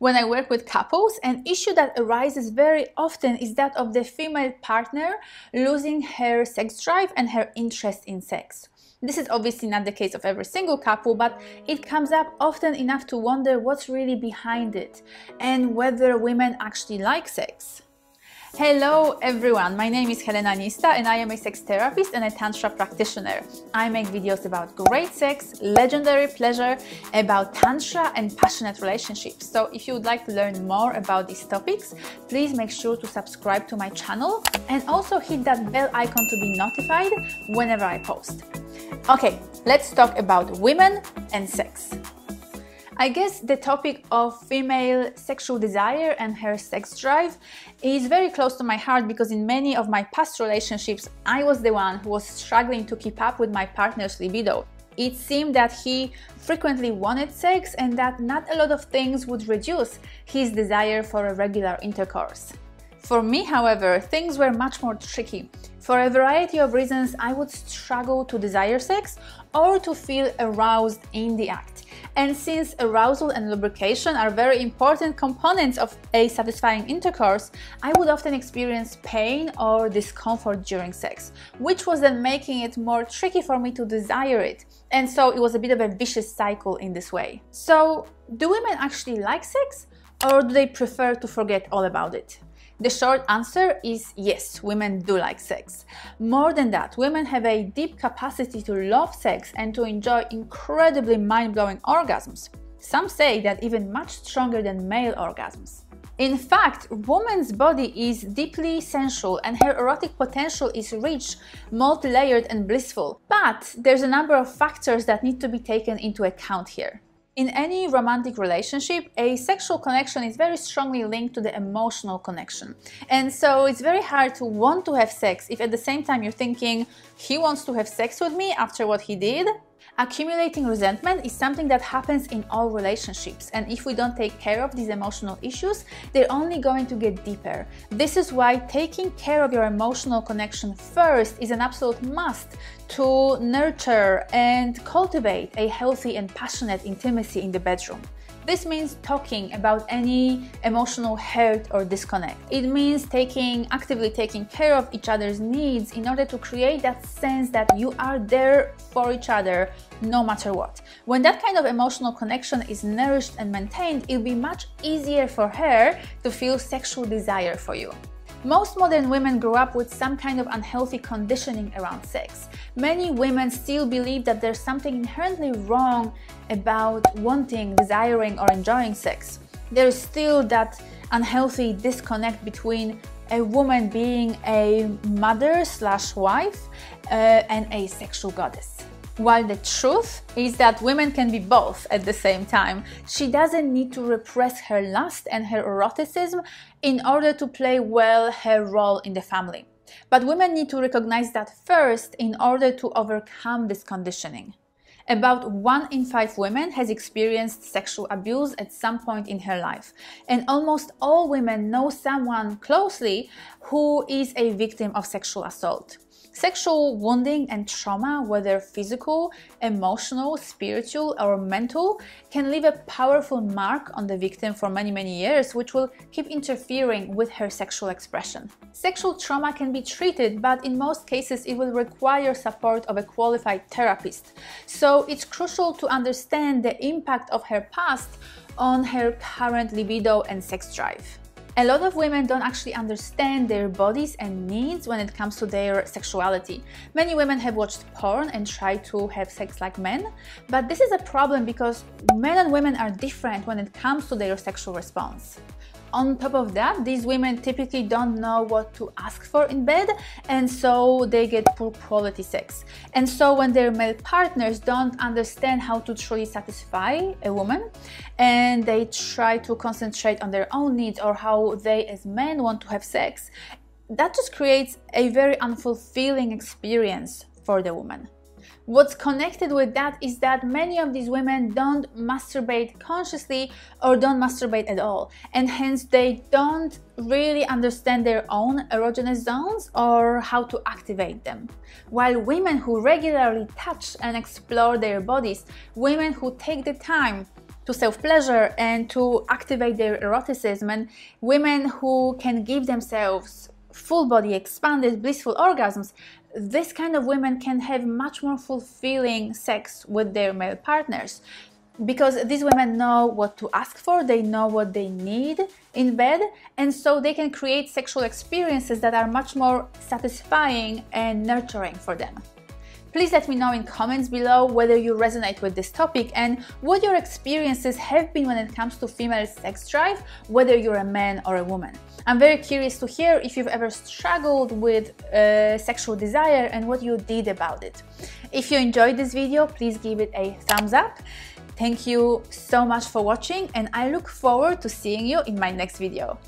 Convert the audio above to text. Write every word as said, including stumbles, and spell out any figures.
when I work with couples. An issue that arises very often is that of the female partner losing her sex drive and her interest in sex. This is obviously not the case of every single couple, but it comes up often enough to wonder what's really behind it and whether women actually like sex. Hello everyone, my name is Helena Nista and I am a sex therapist and a Tantra practitioner. I make videos about great sex, legendary pleasure, about Tantra and passionate relationships. So if you would like to learn more about these topics, please make sure to subscribe to my channel and also hit that bell icon to be notified whenever I post. Okay, let's talk about women and sex. I guess the topic of female sexual desire and her sex drive is very close to my heart because in many of my past relationships, I was the one who was struggling to keep up with my partner's libido. It seemed that he frequently wanted sex and that not a lot of things would reduce his desire for a regular intercourse. For me, however, things were much more tricky. For a variety of reasons, I would struggle to desire sex or to feel aroused in the act. And since arousal and lubrication are very important components of a satisfying intercourse, I would often experience pain or discomfort during sex, which was then making it more tricky for me to desire it. And so it was a bit of a vicious cycle in this way. So, do women actually like sex, or do they prefer to forget all about it? The short answer is yes, women do like sex. More than that, women have a deep capacity to love sex and to enjoy incredibly mind-blowing orgasms. Some say that even much stronger than male orgasms. In fact, woman's body is deeply sensual and her erotic potential is rich, multi-layered and blissful. But there's a number of factors that need to be taken into account here. In any romantic relationship, a sexual connection is very strongly linked to the emotional connection. And so it's very hard to want to have sex if at the same time you're thinking, he wants to have sex with me after what he did. Accumulating resentment is something that happens in all relationships. And if we don't take care of these emotional issues, they're only going to get deeper. This is why taking care of your emotional connection first is an absolute must to nurture and cultivate a healthy and passionate intimacy in the bedroom. This means talking about any emotional hurt or disconnect. It means taking, actively taking care of each other's needs in order to create that sense that you are there for each other no matter what. When that kind of emotional connection is nourished and maintained, it'll be much easier for her to feel sexual desire for you. Most modern women grow up with some kind of unhealthy conditioning around sex. Many women still believe that there's something inherently wrong about wanting, desiring, or enjoying sex. There's still that unhealthy disconnect between a woman being a mother slash wife uh, and a sexual goddess. While the truth is that women can be both at the same time. She doesn't need to repress her lust and her eroticism in order to play well her role in the family. But women need to recognize that first in order to overcome this conditioning. About one in five women has experienced sexual abuse at some point in her life. And almost all women know someone closely who is a victim of sexual assault. Sexual wounding and trauma, whether physical, emotional, spiritual, or mental, can leave a powerful mark on the victim for many, many years, which will keep interfering with her sexual expression. Sexual trauma can be treated, but in most cases it will require support of a qualified therapist. So it's crucial to understand the impact of her past on her current libido and sex drive. A lot of women don't actually understand their bodies and needs when it comes to their sexuality. Many women have watched porn and try to have sex like men, but this is a problem because men and women are different when it comes to their sexual response. On top of that, these women typically don't know what to ask for in bed, and so they get poor quality sex. And so when their male partners don't understand how to truly satisfy a woman, and they try to concentrate on their own needs or how they as men want to have sex, that just creates a very unfulfilling experience for the woman. What's connected with that is that many of these women don't masturbate consciously or don't masturbate at all, and hence they don't really understand their own erogenous zones or how to activate them. While women who regularly touch and explore their bodies, women who take the time to self-pleasure and to activate their eroticism, and women who can give themselves full body expanded blissful orgasms, this kind of women can have much more fulfilling sex with their male partners, because these women know what to ask for, they know what they need in bed, and so they can create sexual experiences that are much more satisfying and nurturing for them. Please let me know in comments below whether you resonate with this topic and what your experiences have been when it comes to female sex drive, whether you're a man or a woman. I'm very curious to hear if you've ever struggled with uh, sexual desire and what you did about it. If you enjoyed this video, please give it a thumbs up. Thank you so much for watching, and I look forward to seeing you in my next video.